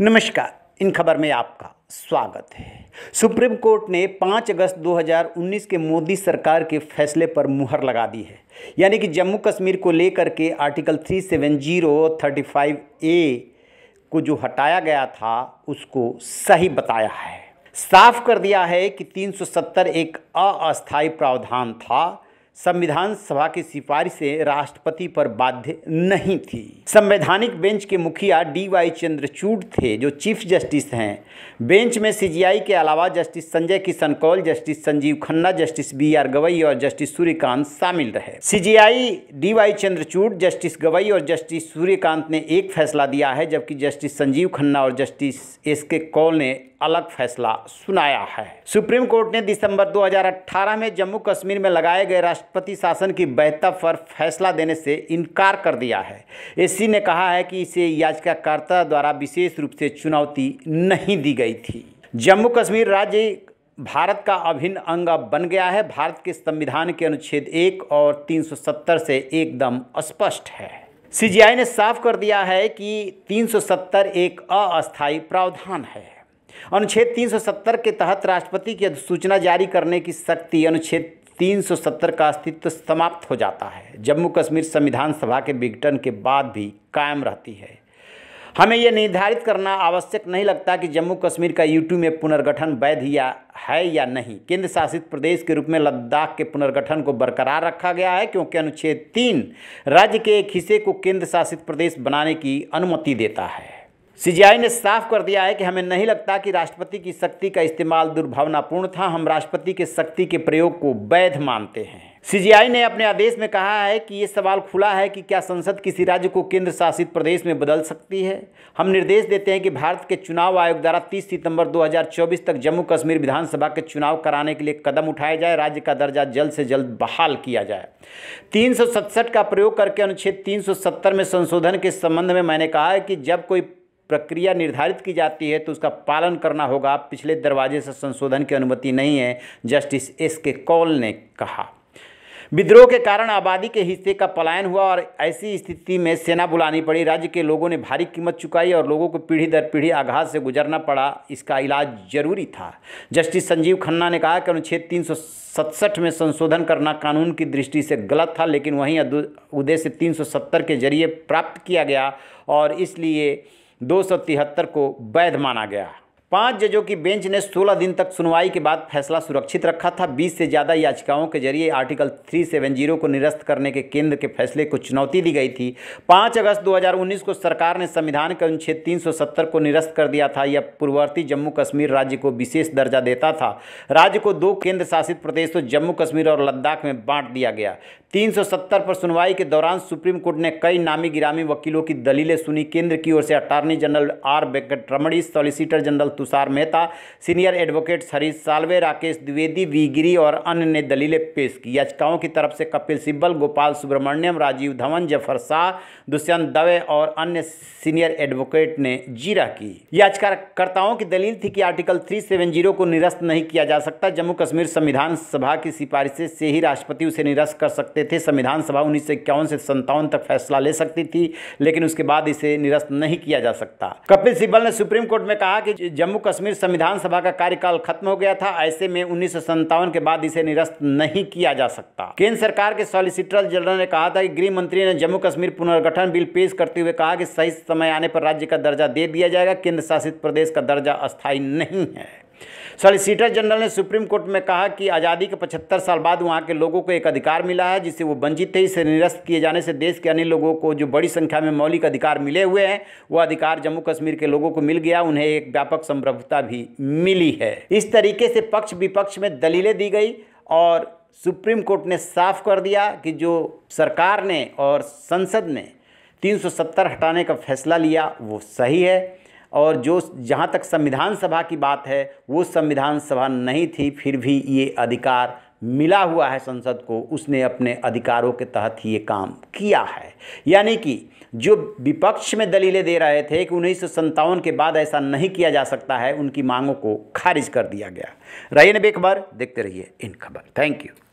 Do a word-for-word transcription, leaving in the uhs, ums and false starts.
नमस्कार, इन खबर में आपका स्वागत है। सुप्रीम कोर्ट ने पाँच अगस्त दो हज़ार उन्नीस के मोदी सरकार के फैसले पर मुहर लगा दी है, यानी कि जम्मू कश्मीर को लेकर के आर्टिकल तीन सौ सत्तर, पैंतीस ए को जो हटाया गया था उसको सही बताया है। साफ कर दिया है कि तीन सौ सत्तर एक अस्थायी प्रावधान था, संविधान सभा की सिफारिश से राष्ट्रपति पर बाध्य नहीं थी। संवैधानिक बेंच के मुखिया डी वाई चंद्रचूड थे, जो चीफ जस्टिस हैं। बेंच में सीजीआई के अलावा justice Sanjay Kishan Kaul, justice Sanjiv Khanna, justice B R Gavai और जस्टिस सूर्यकांत शामिल रहे। CJI D Y Chandrachud, justice Gavai और जस्टिस सूर्यकांत ने एक फैसला दिया है, जबकि जस्टिस संजीव खन्ना और जस्टिस एस के कौल ने अलग फैसला सुनाया है। सुप्रीम कोर्ट ने दिसंबर दो हज़ार अठारह में जम्मू कश्मीर में लगाए गए राष्ट्रपति शासन की वैधता पर फैसला देने से इनकार कर दिया है। एसी ने कहा है कि इसे याचिकाकर्ता द्वारा विशेष रूप से चुनौती नहीं दी गई थी। जम्मू कश्मीर राज्य भारत का अभिन्न अंग बन गया है। भारत के संविधान के अनुच्छेद एक और तीन सौ सत्तर से एकदम स्पष्ट है। सीजीआई ने साफ कर दिया है कि तीन सौ सत्तर एक अस्थायी प्रावधान है। अनुच्छेद तीन सौ सत्तर के तहत राष्ट्रपति की अधिसूचना जारी करने की शक्ति अनुच्छेद तीन सौ सत्तर का अस्तित्व समाप्त हो जाता है। जम्मू कश्मीर संविधान सभा के विघटन के बाद भी कायम रहती है। हमें यह निर्धारित करना आवश्यक नहीं लगता कि जम्मू कश्मीर का यूटी में पुनर्गठन वैध या है या नहीं। केंद्र शासित प्रदेश के रूप में लद्दाख के पुनर्गठन को बरकरार रखा गया है, क्योंकि अनुच्छेद तीन राज्य के एक हिस्से को केंद्र शासित प्रदेश बनाने की अनुमति देता है। सीजीआई ने साफ कर दिया है कि हमें नहीं लगता कि राष्ट्रपति की शक्ति का इस्तेमाल दुर्भावनापूर्ण था। हम राष्ट्रपति के शक्ति के प्रयोग को वैध मानते हैं। सीजीआई ने अपने आदेश में कहा है कि ये सवाल खुला है कि क्या संसद किसी राज्य को केंद्र शासित प्रदेश में बदल सकती है। हम निर्देश देते हैं कि भारत के चुनाव आयोग द्वारा तीस सितंबर दो हज़ार चौबीस तक जम्मू कश्मीर विधानसभा के चुनाव कराने के लिए कदम उठाए जाए, राज्य का दर्जा जल्द से जल्द बहाल किया जाए। तीन सौ सड़सठ का प्रयोग करके अनुच्छेद तीन सौ सत्तर में संशोधन के संबंध में मैंने कहा है कि जब कोई प्रक्रिया निर्धारित की जाती है तो उसका पालन करना होगा। पिछले दरवाजे से संशोधन की अनुमति नहीं है, जस्टिस एस के कौल ने कहा। विद्रोह के कारण आबादी के हिस्से का पलायन हुआ और ऐसी स्थिति में सेना बुलानी पड़ी। राज्य के लोगों ने भारी कीमत चुकाई और लोगों को पीढ़ी दर पीढ़ी आघात से गुजरना पड़ा। इसका इलाज जरूरी था। जस्टिस संजीव खन्ना ने कहा कि अनुच्छेद तीन सौ सड़सठ में संशोधन करना कानून की दृष्टि से गलत था, लेकिन वहीं उद्देश्य तीन सौ सत्तर के जरिए प्राप्त किया गया और इसलिए दो सौ तिहत्तर को वैध माना गया। पांच जजों की बेंच ने सोलह दिन तक सुनवाई के बाद फैसला सुरक्षित रखा था। बीस से ज़्यादा याचिकाओं के जरिए आर्टिकल तीन सौ सत्तर को निरस्त करने के केंद्र के फैसले को चुनौती दी गई थी। पाँच अगस्त दो हज़ार उन्नीस को सरकार ने संविधान के अनुच्छेद तीन सौ सत्तर को निरस्त कर दिया था। यह पूर्ववर्ती जम्मू कश्मीर राज्य को विशेष दर्जा देता था। राज्य को दो केंद्र शासित प्रदेशों जम्मू कश्मीर और लद्दाख में बांट दिया गया। तीन सौ सत्तर पर सुनवाई के दौरान सुप्रीम कोर्ट ने कई नामी गिरामी वकीलों की दलीलें सुनी। केंद्र की ओर से attorney general R Venkataramani, solicitor general Tushar Mehta, senior advocates Harish Salve, Rakesh Dwivedi, V Giri और अन्य ने दलीलें पेश की। याचिकाओं की तरफ से कपिल सिब्बल, गोपाल सुब्रमण्यम, राजीव धवन, जफर शाह, दुष्यंत दवे और अन्य सीनियर एडवोकेट ने जीरा की। याचिकाकर्ताओं की दलील थी कि आर्टिकल तीन सौ सत्तर को निरस्त नहीं किया जा सकता। जम्मू कश्मीर संविधान सभा की सिफारिशें से ही राष्ट्रपति उसे निरस्त कर सकते थे। संविधान सभा उन्नीस सौ इक्यावन से संतावन तक फैसला ले सकती थी, लेकिन उसके बाद इसे निरस्त नहीं किया जा सकता। कपिल सिब्बल ने सुप्रीम कोर्ट में कहा कि जम्मू कश्मीर संविधान सभा का कार्यकाल खत्म हो गया था, ऐसे में उन्नीस सौ संतावन के बाद इसे निरस्त नहीं किया जा सकता। केंद्र सरकार के सॉलिसिटर जनरल ने कहा था कि गृह मंत्री ने जम्मू कश्मीर पुनर्गठन बिल पेश करते हुए कहा कि सही समय आने पर राज्य का दर्जा दे दिया जाएगा। केंद्र शासित प्रदेश का दर्जा अस्थायी नहीं है। सॉलिसिटर जनरल ने सुप्रीम कोर्ट में कहा कि आज़ादी के पचहत्तर साल बाद वहां के लोगों को एक अधिकार मिला है जिससे वो वंचित थे। इसे निरस्त किए जाने से देश के अन्य लोगों को जो बड़ी संख्या में मौलिक अधिकार मिले हुए हैं, वह अधिकार जम्मू कश्मीर के लोगों को मिल गया। उन्हें एक व्यापक संप्रभुता भी मिली है। इस तरीके से पक्ष विपक्ष में दलीलें दी गई और सुप्रीम कोर्ट ने साफ कर दिया कि जो सरकार ने और संसद ने तीन सौ सत्तर हटाने का फैसला लिया वो सही है, और जो जहाँ तक संविधान सभा की बात है वो संविधान सभा नहीं थी, फिर भी ये अधिकार मिला हुआ है संसद को। उसने अपने अधिकारों के तहत ही ये काम किया है। यानी कि जो विपक्ष में दलीलें दे रहे थे कि उन्नीस सौ संतावन के बाद ऐसा नहीं किया जा सकता है, उनकी मांगों को खारिज कर दिया गया। रहिए बेखबर, देखते रहिए इन खबर। Thank you.